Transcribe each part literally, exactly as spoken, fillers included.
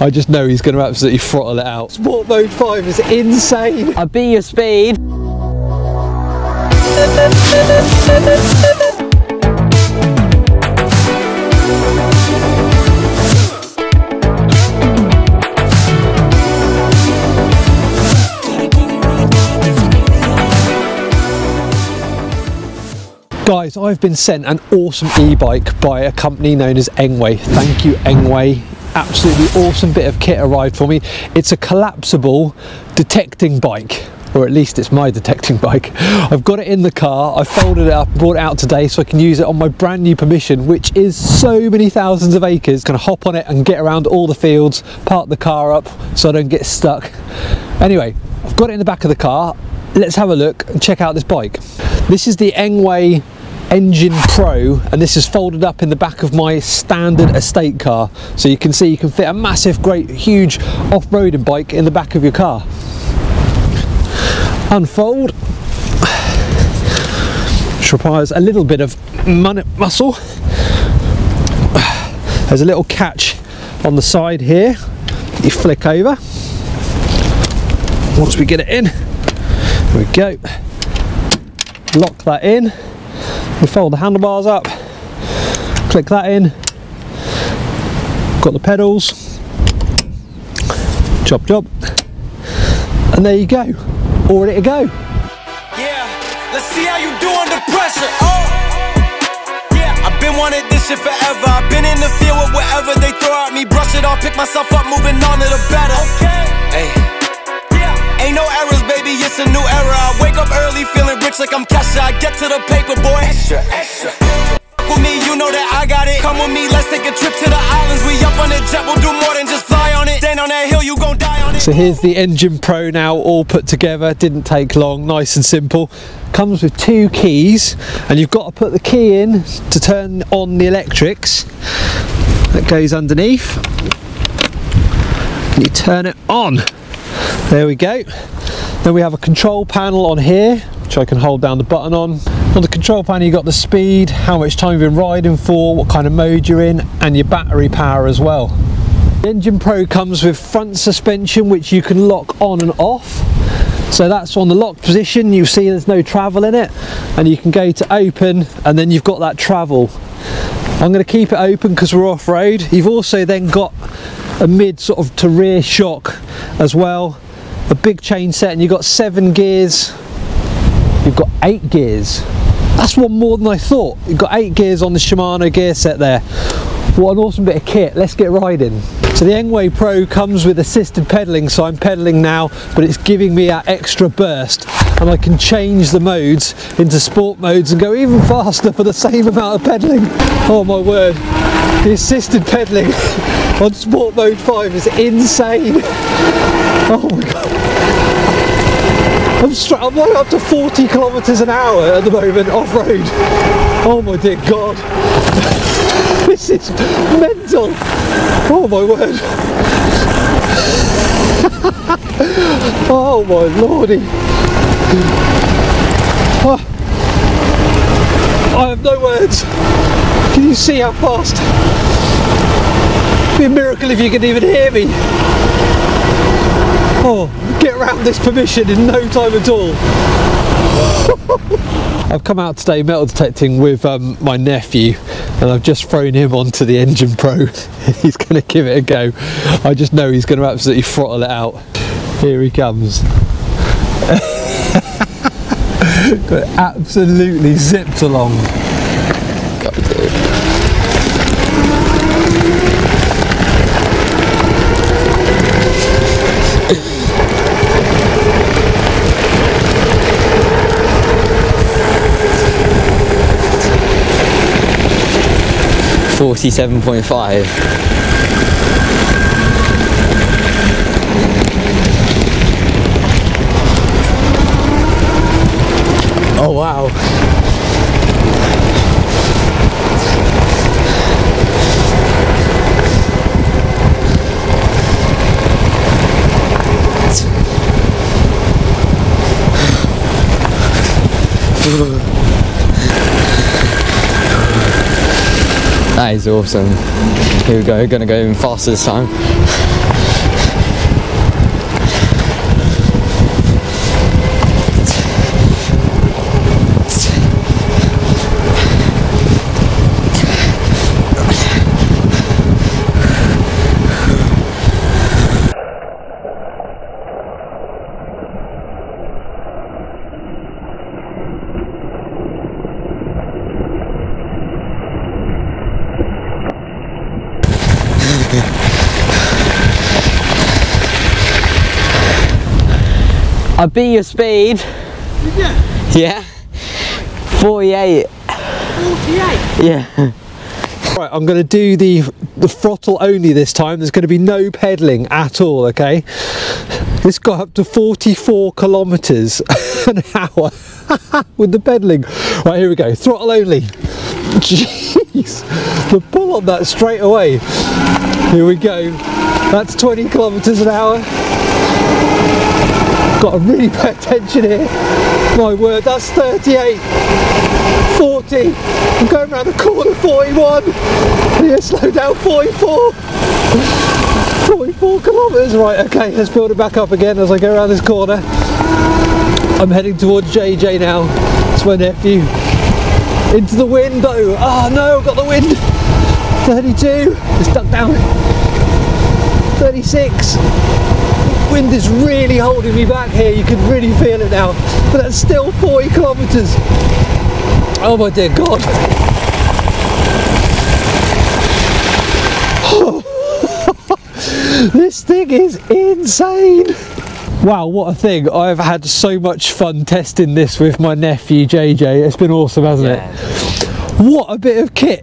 I just know he's going to absolutely throttle it out. Sport mode five is insane. I beat your speed. Guys, I've been sent an awesome e-bike by a company known as Engwe. Thank you, Engwe. Absolutely awesome bit of kit arrived for me. It's a collapsible detecting bike, or at least it's my detecting bike. I've got it in the car, I folded it up, brought it out today so I can use it on my brand new permission, which is so many thousands of acres. Gonna hop on it and get around all the fields, park the car up so I don't get stuck. Anyway, I've got it in the back of the car. Let's have a look and check out this bike. This is the Engwe Engine Pro, and this is folded up in the back of my standard estate car, so you can see you can fit a massive, great, huge off-roading bike in the back of your car. Unfold, which requires a little bit of muscle. There's a little catch on the side here that you flick over. Once we get it in, there we go, lock that in. We fold the handlebars up, click that in, got the pedals, chop chop, and there you go, all ready to go. Yeah, let's see how you do under pressure. Oh, yeah, I've been wanting this shit forever. I've been in the field with whatever they throw at me, brush it off, pick myself up, moving on to the better. Okay. Hey. Ain't no errors, baby, it's a new era. I wake up early feeling rich like I'm Kesha. I get to the paper, boy. Extra, extra. F with me, you know that I got it. Come with me, let's take a trip to the islands. We up on the jet, we'll do more than just fly on it. Stand on that hill, you gon' die on it. So here's the Engine Pro now, all put together. Didn't take long, nice and simple. Comes with two keys, and you've got to put the key in to turn on the electrics. That goes underneath. And you turn it on. There we go. Then we have a control panel on here, which I can hold down the button on. On the control panel you've got the speed, how much time you've been riding for, what kind of mode you're in, and your battery power as well. The Engine Pro comes with front suspension, which you can lock on and off. So that's on the locked position, you see there's no travel in it, and you can go to open, and then you've got that travel. I'm going to keep it open because we're off-road. You've also then got a mid sort of to rear shock as well. A big chain set, and you've got seven gears, you've got eight gears. That's one more than I thought. You've got eight gears on the Shimano gear set there. What an awesome bit of kit, let's get riding. So the Engwe Pro comes with assisted pedalling, so I'm pedalling now, but it's giving me that extra burst, and I can change the modes into sport modes and go even faster for the same amount of pedalling. Oh my word, the assisted pedalling on sport mode five is insane. Oh my god. I'm, I'm like up to forty kilometres an hour at the moment off road. Oh my dear god. This is mental. Oh my word. Oh my lordy. Oh. I have no words. Can you see how fast? It'd be a miracle if you could even hear me. Oh, get around this permission in no time at all. I've come out today metal detecting with um, my nephew, and I've just thrown him onto the Engine Pro. He's going to give it a go. I just know he's going to absolutely throttle it out. Here he comes. Got it absolutely zipped along. forty-seven point five. Oh wow. That is awesome. Here we go, gonna go even faster this time. I beat your speed. Did you? Yeah. forty-eight. forty-eight? Yeah. Right, I'm going to do the, the throttle only this time. There's going to be no pedalling at all, okay? This got up to forty-four kilometres an hour with the pedalling. Right, here we go. Throttle only. Jeez, the pull on that straight away. Here we go. That's twenty kilometres an hour. Got to really pay attention here. My word, that's thirty-eight. forty. I'm going around the corner, forty-one. Yeah, slow down, forty-four. forty-four kilometres. Right, okay, let's build it back up again as I go around this corner. I'm heading towards J J now. It's my nephew. Into the wind though. Oh no, I've got the wind. thirty-two. It's ducked down. thirty-six. Wind is really holding me back here, you can really feel it now, but that's still forty kilometres. Oh my dear God. Oh. This thing is insane. Wow, what a thing. I've had so much fun testing this with my nephew J J. It's been awesome, hasn't yeah. it? What a bit of kit.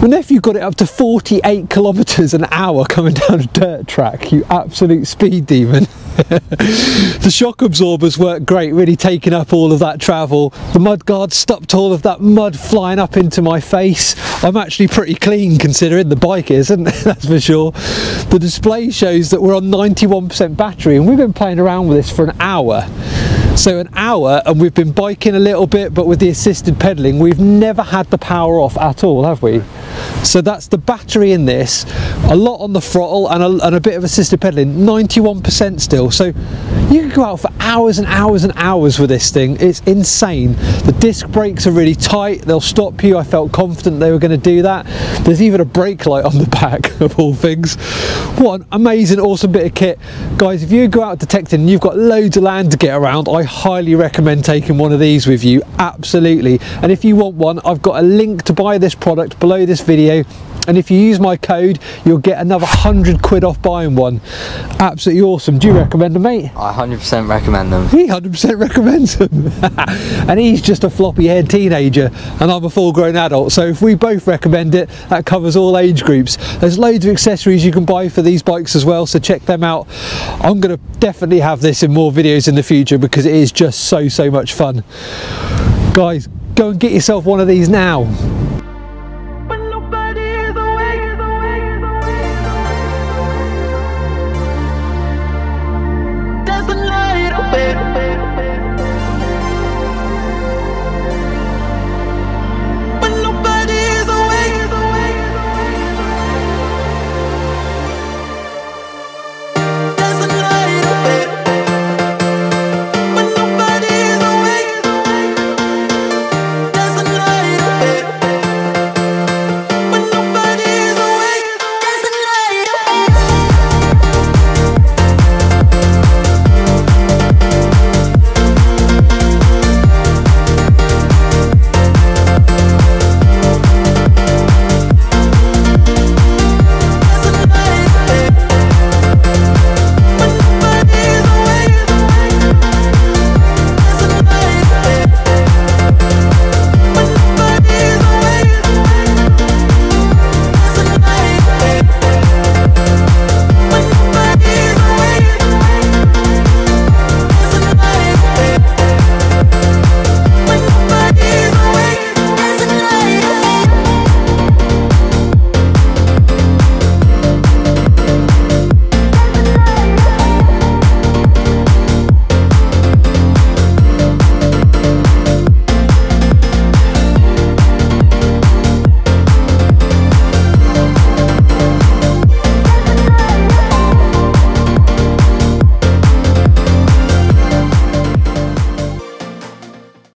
My nephew got it up to forty-eight kilometres an hour coming down a dirt track, you absolute speed demon. The shock absorbers work great, really taking up all of that travel. The mud guard stopped all of that mud flying up into my face. I'm actually pretty clean considering the bike is, isn't it? That's for sure. The display shows that we're on ninety-one percent battery and we've been playing around with this for an hour. So an hour and we've been biking a little bit, but with the assisted pedalling we've never had the power off at all, have we? So that's the battery in this, a lot on the throttle and a, and a bit of assisted pedalling, ninety-one percent still. So you can go out for hours and hours and hours with this thing, it's insane. The disc brakes are really tight, they'll stop you. I felt confident they were going to do that. There's even a brake light on the back of all things. What an amazing, awesome bit of kit. Guys, if you go out detecting and you've got loads of land to get around, I highly recommend taking one of these with you, absolutely. And if you want one, I've got a link to buy this product below this video, and if you use my code you'll get another one hundred quid off buying one. Absolutely awesome. Do you recommend them, mate? I one hundred percent recommend them. He one hundred percent recommends them. And he's just a floppy haired teenager and I'm a full grown adult, so if we both recommend it, that covers all age groups. There's loads of accessories you can buy for these bikes as well, so check them out. I'm going to definitely have this in more videos in the future because it is just so so much fun. Guys, go and get yourself one of these now.